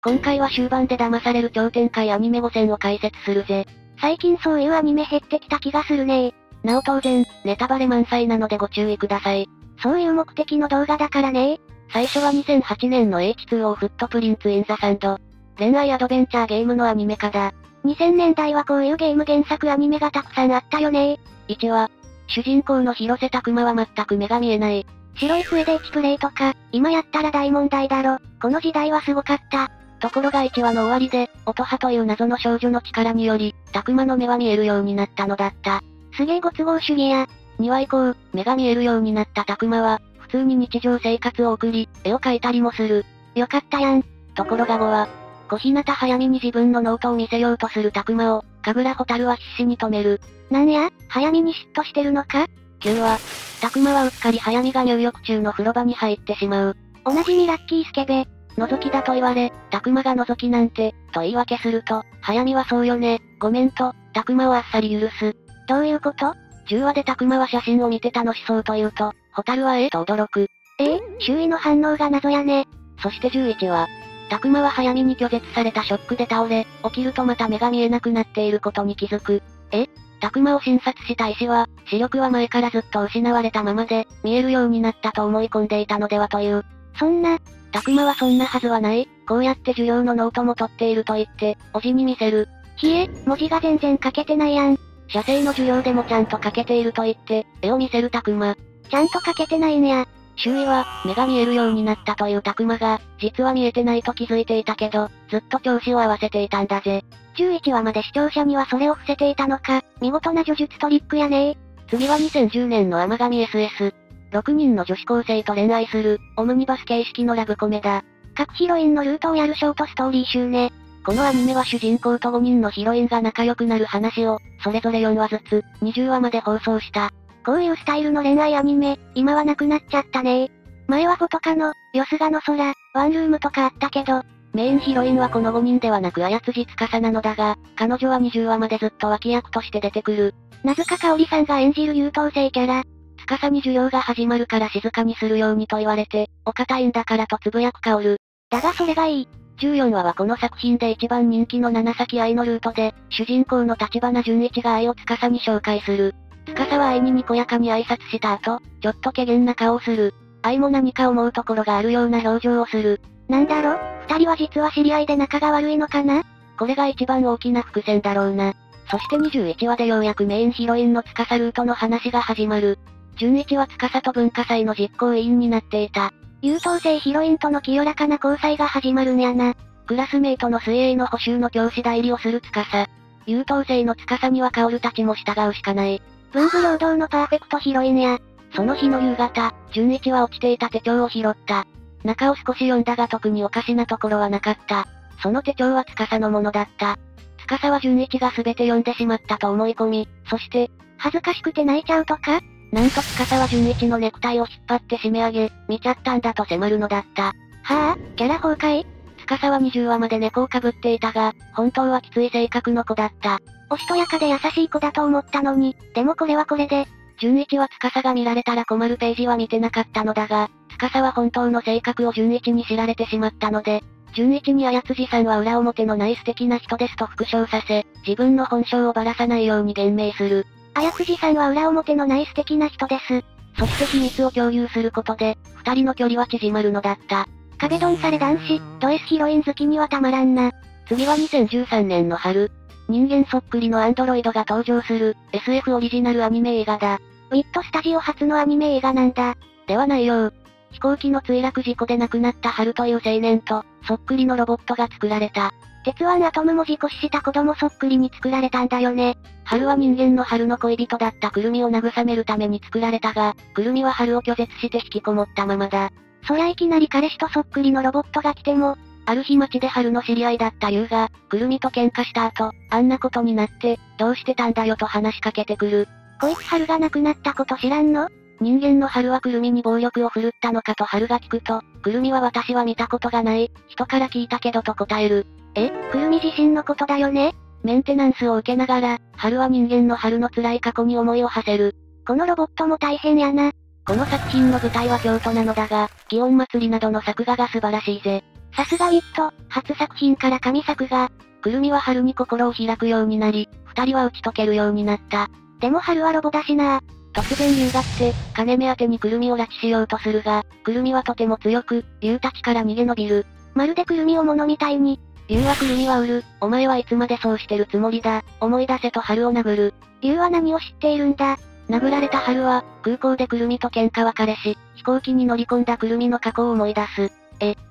今回は終盤で騙される超展開アニメ5選を解説するぜ。最近そういうアニメ減ってきた気がするねー。なお当然、ネタバレ満載なのでご注意ください。そういう目的の動画だからね。最初は2008年の H2O Footprints in the Sand。恋愛アドベンチャーゲームのアニメ化だ。2000年代はこういうゲーム原作アニメがたくさんあったよね。1話。主人公の広瀬拓馬は全く目が見えない。白い笛で1プレイとか、今やったら大問題だろ。この時代はすごかった。ところが1話の終わりで、乙葉という謎の少女の力により、拓馬の目は見えるようになったのだった。すげえご都合主義や。2話以降、目が見えるようになった拓馬は、普通に日常生活を送り、絵を描いたりもする。よかったやん。ところが5話。小日向早見に自分のノートを見せようとする拓馬を、神楽蛍は必死に止める。なんや、早見に嫉妬してるのか？ 9 話。拓馬はうっかり早見が入浴中の風呂場に入ってしまう。おなじみラッキースケベ。覗きだと言われ、拓馬が覗きなんて、と言い訳すると、早見はそうよね、ごめんと、拓馬をあっさり許す。どういうこと？ 10 話で拓馬は写真を見て楽しそうと言うと、蛍はと驚く。周囲の反応が謎やね。そして11話。拓馬は早見に拒絶されたショックで倒れ、起きるとまた目が見えなくなっていることに気づく。拓馬を診察した医師は、視力は前からずっと失われたままで、見えるようになったと思い込んでいたのではという。拓馬はそんなはずはない、こうやって授業のノートも取っていると言って、おじに見せる。ひえ、文字が全然書けてないやん。写生の授業でもちゃんと書けていると言って、絵を見せる拓馬。ちゃんと書けてないんや。周囲は、目が見えるようになったという拓馬が、実は見えてないと気づいていたけど、ずっと調子を合わせていたんだぜ。11話まで視聴者にはそれを伏せていたのか、見事な叙述トリックやねー。次は2010年の甘神 SS。6人の女子高生と恋愛する、オムニバス形式のラブコメだ。各ヒロインのルートをやるショートストーリー集ね。このアニメは主人公と5人のヒロインが仲良くなる話を、それぞれ4話ずつ、20話まで放送した。こういうスタイルの恋愛アニメ、今はなくなっちゃったね。前はフォトカの、よすがの空、ワンルームとかあったけど、メインヒロインはこの5人ではなく綾辻司なのだが、彼女は20話までずっと脇役として出てくる。なぜか香織さんが演じる優等生キャラ。司に授業が始まるから静かにするようにと言われて、お堅いんだからとつぶやく香織。だがそれがいい。14話はこの作品で一番人気の七咲愛のルートで、主人公の立花純一が愛を司に紹介する。司は愛ににこやかに挨拶した後、ちょっと怪訝な顔をする。愛も何か思うところがあるような表情をする。なんだろ、二人は実は知り合いで仲が悪いのかな？これが一番大きな伏線だろうな。そして21話でようやくメインヒロインの司ルートの話が始まる。11話司と文化祭の実行委員になっていた。優等生ヒロインとの清らかな交際が始まるんやな。クラスメイトの水泳の補習の教師代理をする司。優等生の司には薫たちも従うしかない。文武両道のパーフェクトヒロインや。その日の夕方、純一は落ちていた手帳を拾った。中を少し読んだが特におかしなところはなかった。その手帳は司のものだった。司は純一が全て読んでしまったと思い込み、そして、恥ずかしくて泣いちゃうとか？なんと司は純一のネクタイを引っ張って締め上げ、見ちゃったんだと迫るのだった。はぁ、キャラ崩壊？司は20話まで猫をかぶっていたが、本当はきつい性格の子だった。おしとやかで優しい子だと思ったのに、でもこれはこれで。純一は司が見られたら困るページは見てなかったのだが、司は本当の性格を純一に知られてしまったので、純一に綾辻さんは裏表のない素敵な人ですと復唱させ、自分の本性をばらさないように言明する。綾藤さんは裏表のない素敵な人です。そして秘密を共有することで、二人の距離は縮まるのだった。壁ドンされ男子、ド S ヒロイン好きにはたまらんな。次は2013年の春。人間そっくりのアンドロイドが登場する、SF オリジナルアニメ映画だ。ウィットスタジオ初のアニメ映画なんだ。ではないよう。飛行機の墜落事故で亡くなった春という青年と、そっくりのロボットが作られた。鉄腕アトムも事故死した子供そっくりに作られたんだよね。春は人間の春の恋人だったくるみを慰めるために作られたが、くるみは春を拒絶して引きこもったままだ。そりゃいきなり彼氏とそっくりのロボットが来ても、ある日街で春の知り合いだった優が、くるみと喧嘩した後、あんなことになって、どうしてたんだよと話しかけてくる。こいつ春が亡くなったこと知らんの？人間の春はくるみに暴力を振るったのかと春が聞くと、くるみは私は見たことがない、人から聞いたけどと答える。くるみ自身のことだよね？メンテナンスを受けながら、春は人間の春の辛い過去に思いを馳せる。このロボットも大変やな。この作品の舞台は京都なのだが、祇園祭などの作画が素晴らしいぜ。さすがウィット、初作品から神作が。くるみは春に心を開くようになり、二人は打ち解けるようになった。でも春はロボだしな。突然優が来て、金目当てにくるみを拉致しようとするが、くるみはとても強く、優たちから逃げ延びる。まるでくるみを物みたいに。優はくるみは売る、お前はいつまでそうしてるつもりだ、思い出せと春を殴る。優は何を知っているんだ。殴られた春は、空港でくるみと喧嘩別れし、飛行機に乗り込んだくるみの過去を思い出す。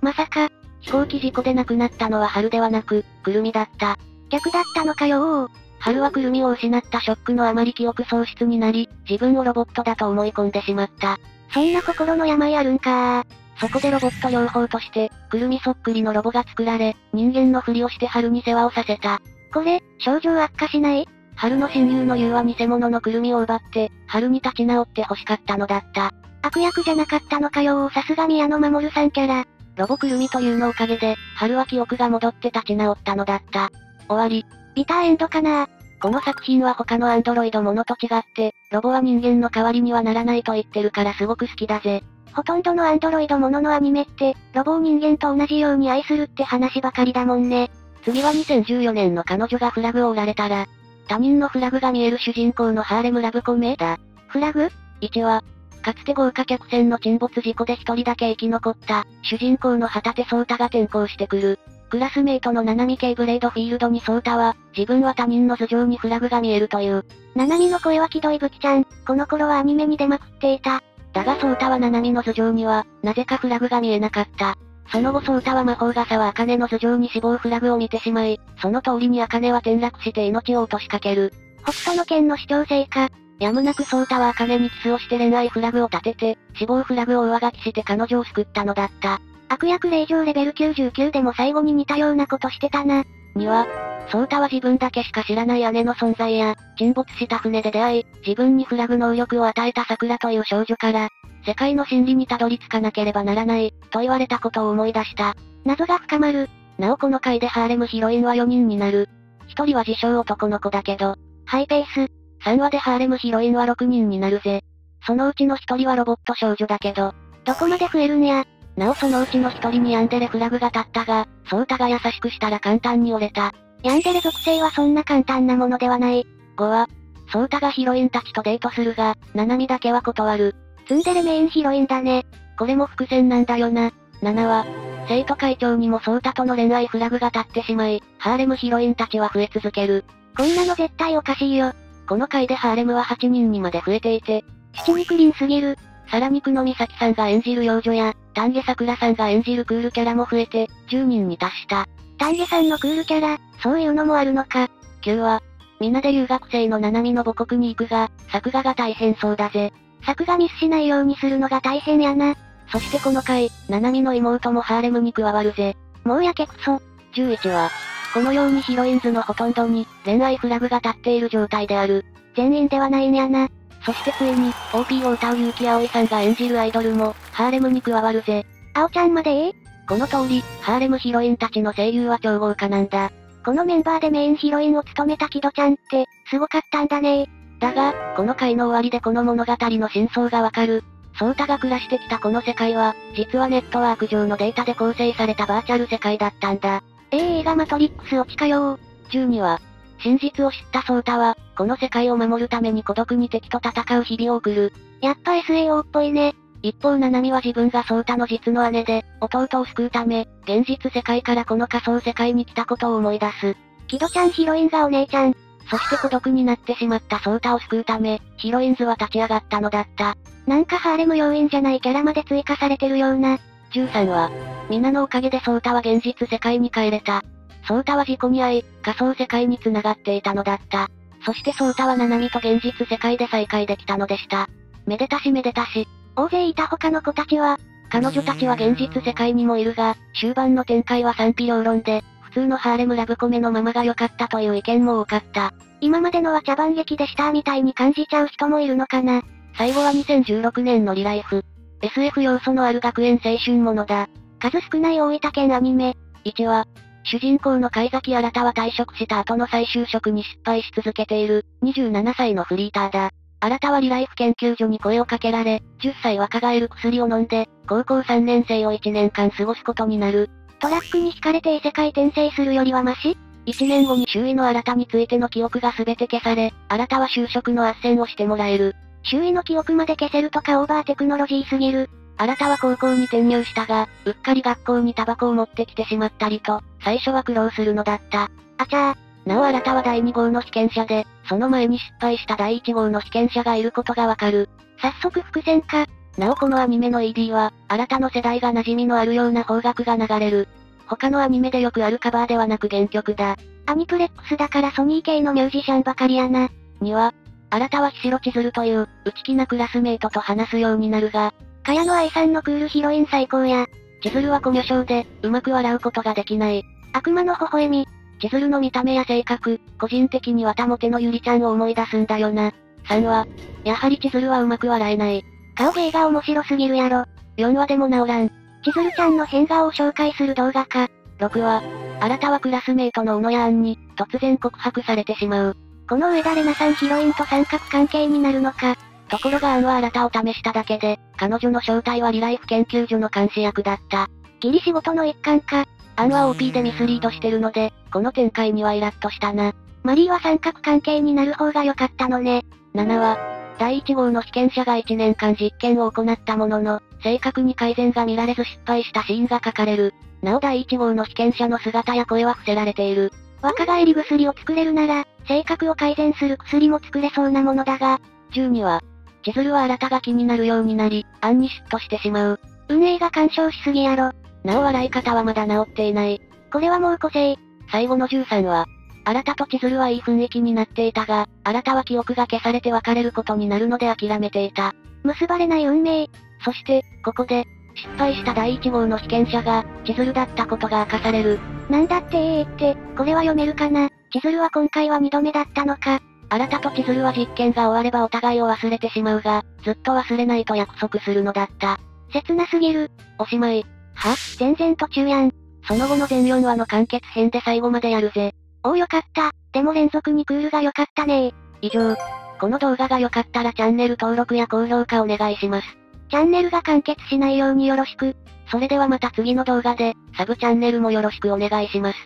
まさか、飛行機事故で亡くなったのは春ではなく、くるみだった。逆だったのかよー。春はくるみを失ったショックのあまり記憶喪失になり、自分をロボットだと思い込んでしまった。そんな心の病あるんかー。そこでロボット療法として、くるみそっくりのロボが作られ、人間のふりをして春に世話をさせた。これ、症状悪化しない？春の親友の優は偽物のくるみを奪って、春に立ち直って欲しかったのだった。悪役じゃなかったのかよー。さすが宮野守さんキャラ。ロボくるみというのおかげで、春は記憶が戻って立ち直ったのだった。終わり。ビターエンドかなー。この作品は他のアンドロイドものと違って、ロボは人間の代わりにはならないと言ってるからすごく好きだぜ。ほとんどのアンドロイドもののアニメって、ロボを人間と同じように愛するって話ばかりだもんね。次は2014年の彼女がフラグを折られたら、他人のフラグが見える主人公のハーレムラブコメだ。フラグ ?1 は、かつて豪華客船の沈没事故で一人だけ生き残った、主人公の旗手颯太が転校してくる。クラスメイトのナナミ系ブレードフィールドに颯太は、自分は他人の頭上にフラグが見えるという。ナナミの声は気取りぶきちゃん、この頃はアニメに出まくっていた。だが颯太はナナミの頭上には、なぜかフラグが見えなかった。その後颯太は魔法が沢茜の頭上に死亡フラグを見てしまい、その通りに茜は転落して命を落としかける。北斗の拳の視聴性か。やむなく颯太は茜にキスをして恋愛フラグを立てて、死亡フラグを上書きして彼女を救ったのだった。悪役令嬢レベル99でも最後に似たようなことしてたな。2は、颯太は自分だけしか知らない姉の存在や、沈没した船で出会い、自分にフラグ能力を与えた桜という少女から、世界の真理にたどり着かなければならない、と言われたことを思い出した。謎が深まる。なおこの回でハーレムヒロインは4人になる。1人は自称男の子だけど、ハイペース。3話でハーレムヒロインは6人になるぜ。そのうちの1人はロボット少女だけど、どこまで増えるんや。なおそのうちの1人にヤンデレフラグが立ったが、颯太が優しくしたら簡単に折れた。ヤンデレ属性はそんな簡単なものではない。5話、颯太がヒロインたちとデートするが、ナナミだけは断る。ツンデレメインヒロインだね。これも伏線なんだよな。7話、生徒会長にも颯太との恋愛フラグが立ってしまい、ハーレムヒロインたちは増え続ける。こんなの絶対おかしいよ。この回でハーレムは8人にまで増えていて、七肉林すぎる。さらに久野美咲さんが演じる幼女や、丹下桜さんが演じるクールキャラも増えて、10人に達した。丹下さんのクールキャラ、そういうのもあるのか。9話、皆で留学生のナナミの母国に行くが、作画が大変そうだぜ。作画ミスしないようにするのが大変やな。そしてこの回、ナナミの妹もハーレムに加わるぜ。もうやけくそ。11話、このようにヒロインズのほとんどに、恋愛フラグが立っている状態である。全員ではないんやな。そしてついに、OP を歌う結城葵さんが演じるアイドルも、ハーレムに加わるぜ。葵ちゃんまでこの通り、ハーレムヒロインたちの声優は超豪華なんだ。このメンバーでメインヒロインを務めたキドちゃんって、すごかったんだね。だが、この回の終わりでこの物語の真相がわかる。颯太が暮らしてきたこの世界は、実はネットワーク上のデータで構成されたバーチャル世界だったんだ。映画マトリックス落ちかよー。12話。真実を知った颯太は、この世界を守るために孤独に敵と戦う日々を送る。やっぱ SAO っぽいね。一方ナナミは自分が颯太の実の姉で、弟を救うため、現実世界からこの仮想世界に来たことを思い出す。キドちゃんヒロインがお姉ちゃん。そして孤独になってしまった颯太を救うため、ヒロインズは立ち上がったのだった。なんかハーレム要員じゃないキャラまで追加されてるような。13話、皆のおかげで颯太は現実世界に帰れた。颯太は事故に遭い、仮想世界に繋がっていたのだった。そして颯太はナナミと現実世界で再会できたのでした。めでたしめでたし。大勢いた他の子たちは、彼女たちは現実世界にもいるが、終盤の展開は賛否両論で、普通のハーレムラブコメのままが良かったという意見も多かった。今までのは茶番劇でしたみたいに感じちゃう人もいるのかな。最後は2016年のリライフ。SF 要素のある学園青春ものだ。数少ない大分県アニメ。1話。主人公の海崎新は退職した後の再就職に失敗し続けている、27歳のフリーターだ。新はリライフ研究所に声をかけられ、10歳若返る薬を飲んで、高校3年生を1年間過ごすことになる。トラックに惹かれて異世界転生するよりはマシ？ 1 年後に周囲の新についての記憶が全て消され、新は就職の斡旋をしてもらえる。周囲の記憶まで消せるとかオーバーテクノロジーすぎる。新は高校に転入したが、うっかり学校にタバコを持ってきてしまったりと、最初は苦労するのだった。あちゃー。なお新は第2号の被験者で、その前に失敗した第1号の被験者がいることがわかる。早速伏線か。なおこのアニメの ED は、新の世代が馴染みのあるような方角が流れる。他のアニメでよくあるカバーではなく原曲だ。アニプレックスだからソニー系のミュージシャンばかりやな。2は、新は日城千鶴という、内気なクラスメイトと話すようになるが、茅野愛さんのクールヒロイン最高や。千鶴はコミュ障で、うまく笑うことができない。悪魔の微笑み。千鶴の見た目や性格、個人的にはたもてのゆりちゃんを思い出すんだよな。3は、やはり千鶴はうまく笑えない。顔芸が面白すぎるやろ。4話でも治らん。千鶴ちゃんの変顔を紹介する動画か。6話、新はクラスメイトの小野屋杏に、突然告白されてしまう。この上田玲奈さんヒロインと三角関係になるのか。ところが杏は新を試しただけで、彼女の正体はリライフ研究所の監視役だった。ギリ仕事の一環か。杏は OP でミスリードしてるので、この展開にはイラッとしたな。マリーは三角関係になる方が良かったのね。7話、第1号の被験者が1年間実験を行ったものの、正確に改善が見られず失敗したシーンが書かれる。なお第1号の被験者の姿や声は伏せられている。若返り薬を作れるなら、性格を改善する薬も作れそうなものだが。12話、千鶴は新が気になるようになり、杏に嫉妬してしまう。運営が干渉しすぎやろ。なお笑い方はまだ治っていない。これはもう個性。最後の13話。新と千鶴はいい雰囲気になっていたが、新は記憶が消されて別れることになるので諦めていた。結ばれない運命。そして、ここで、失敗した第1号の被験者が、千鶴だったことが明かされる。なんだってって、これは読めるかな。千鶴は今回は2度目だったのか。新と千鶴は実験が終わればお互いを忘れてしまうが、ずっと忘れないと約束するのだった。切なすぎる。おしまい。は？全然途中やん。その後の全4話の完結編で最後までやるぜ。おおよかった。でも連続にクールが良かったねー。以上。この動画が良かったらチャンネル登録や高評価お願いします。チャンネルが完結しないようによろしく。それではまた次の動画で、サブチャンネルもよろしくお願いします。